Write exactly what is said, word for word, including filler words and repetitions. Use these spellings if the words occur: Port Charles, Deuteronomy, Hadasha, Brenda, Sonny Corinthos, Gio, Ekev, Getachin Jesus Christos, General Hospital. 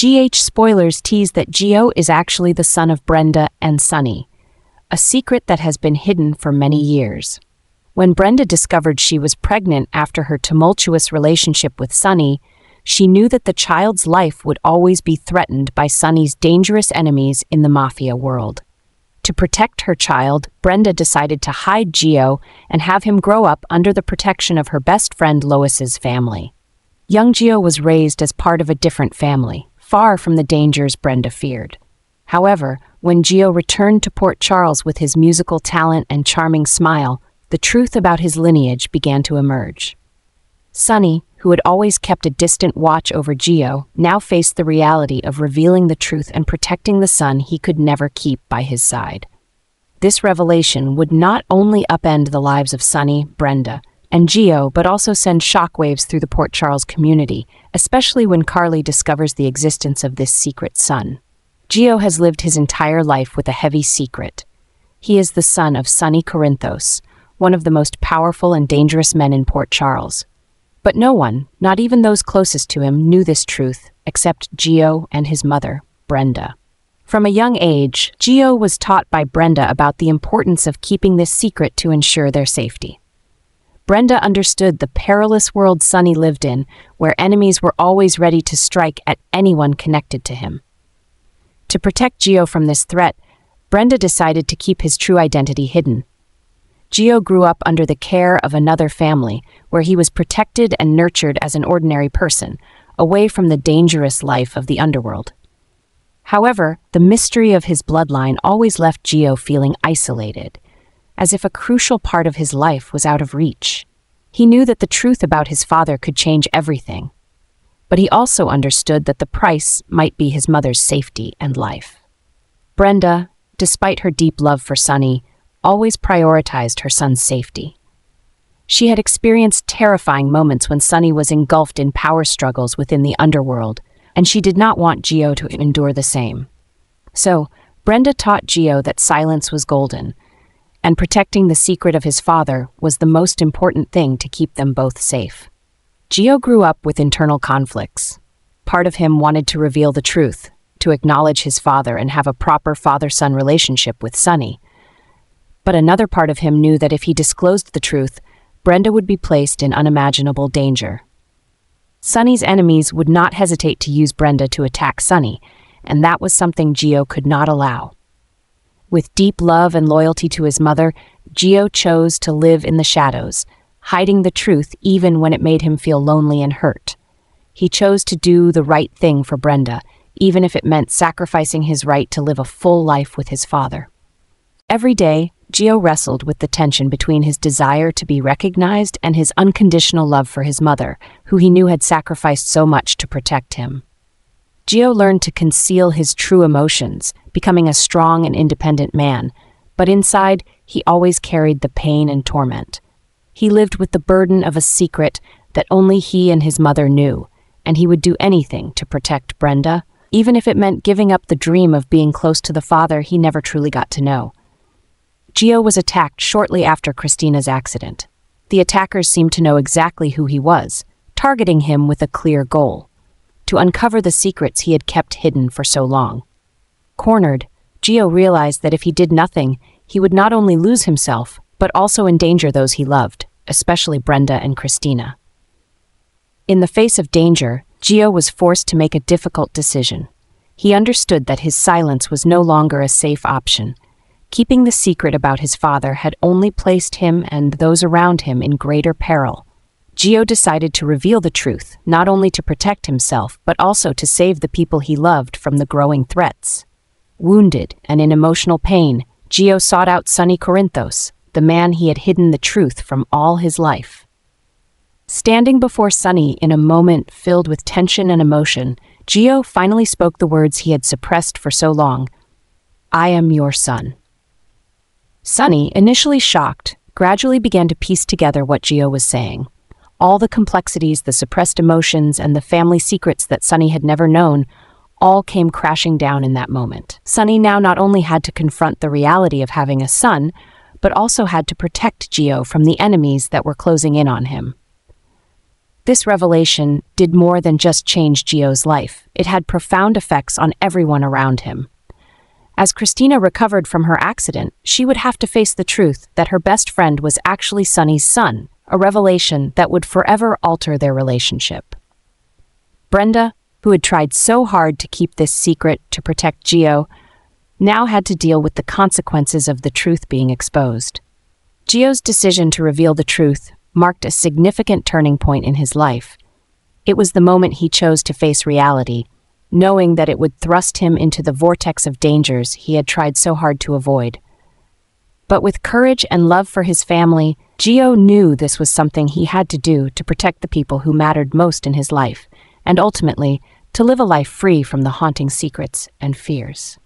G H spoilers tease that Gio is actually the son of Brenda and Sonny, a secret that has been hidden for many years. When Brenda discovered she was pregnant after her tumultuous relationship with Sonny, she knew that the child's life would always be threatened by Sonny's dangerous enemies in the mafia world. To protect her child, Brenda decided to hide Gio and have him grow up under the protection of her best friend Lois's family. Young Gio was raised as part of a different family, far from the dangers Brenda feared. However, when Gio returned to Port Charles with his musical talent and charming smile, the truth about his lineage began to emerge. Sonny, who had always kept a distant watch over Gio, now faced the reality of revealing the truth and protecting the son he could never keep by his side. This revelation would not only upend the lives of Sonny, Brenda, and Gio, but also send shockwaves through the Port Charles community, especially when Carly discovers the existence of this secret son. Gio has lived his entire life with a heavy secret. He is the son of Sonny Corinthos, one of the most powerful and dangerous men in Port Charles. But no one, not even those closest to him, knew this truth, except Gio and his mother, Brenda. From a young age, Gio was taught by Brenda about the importance of keeping this secret to ensure their safety. Brenda understood the perilous world Sonny lived in, where enemies were always ready to strike at anyone connected to him. To protect Gio from this threat, Brenda decided to keep his true identity hidden. Gio grew up under the care of another family, where he was protected and nurtured as an ordinary person, away from the dangerous life of the underworld. However, the mystery of his bloodline always left Gio feeling isolated, as if a crucial part of his life was out of reach. He knew that the truth about his father could change everything, but he also understood that the price might be his mother's safety and life. Brenda, despite her deep love for Sonny, always prioritized her son's safety. She had experienced terrifying moments when Sonny was engulfed in power struggles within the underworld, and she did not want Gio to endure the same. So, Brenda taught Gio that silence was golden, and protecting the secret of his father was the most important thing to keep them both safe. Gio grew up with internal conflicts. Part of him wanted to reveal the truth, to acknowledge his father and have a proper father-son relationship with Sonny. But another part of him knew that if he disclosed the truth, Brenda would be placed in unimaginable danger. Sonny's enemies would not hesitate to use Brenda to attack Sonny, and that was something Gio could not allow. With deep love and loyalty to his mother, Gio chose to live in the shadows, hiding the truth even when it made him feel lonely and hurt. He chose to do the right thing for Brenda, even if it meant sacrificing his right to live a full life with his father. Every day, Gio wrestled with the tension between his desire to be recognized and his unconditional love for his mother, who he knew had sacrificed so much to protect him. Gio learned to conceal his true emotions, becoming a strong and independent man, but inside, he always carried the pain and torment. He lived with the burden of a secret that only he and his mother knew, and he would do anything to protect Brenda, even if it meant giving up the dream of being close to the father he never truly got to know. Gio was attacked shortly after Christina's accident. The attackers seemed to know exactly who he was, targeting him with a clear goal: to uncover the secrets he had kept hidden for so long. Cornered, Gio realized that if he did nothing, he would not only lose himself, but also endanger those he loved, especially Brenda and Christina. In the face of danger, Gio was forced to make a difficult decision. He understood that his silence was no longer a safe option. Keeping the secret about his father had only placed him and those around him in greater peril. Gio decided to reveal the truth, not only to protect himself, but also to save the people he loved from the growing threats. Wounded and in emotional pain, Gio sought out Sonny Corinthos, the man he had hidden the truth from all his life. Standing before Sonny in a moment filled with tension and emotion, Gio finally spoke the words he had suppressed for so long: "I am your son." Sonny, initially shocked, gradually began to piece together what Gio was saying. All the complexities, the suppressed emotions, and the family secrets that Sonny had never known all came crashing down in that moment. Sonny now not only had to confront the reality of having a son, but also had to protect Gio from the enemies that were closing in on him. This revelation did more than just change Gio's life. It had profound effects on everyone around him. As Christina recovered from her accident, she would have to face the truth that her best friend was actually Sonny's son, a revelation that would forever alter their relationship. Brenda, who had tried so hard to keep this secret to protect Gio, now had to deal with the consequences of the truth being exposed. Gio's decision to reveal the truth marked a significant turning point in his life. It was the moment he chose to face reality, knowing that it would thrust him into the vortex of dangers he had tried so hard to avoid. But with courage and love for his family, Gio knew this was something he had to do to protect the people who mattered most in his life, and ultimately, to live a life free from the haunting secrets and fears.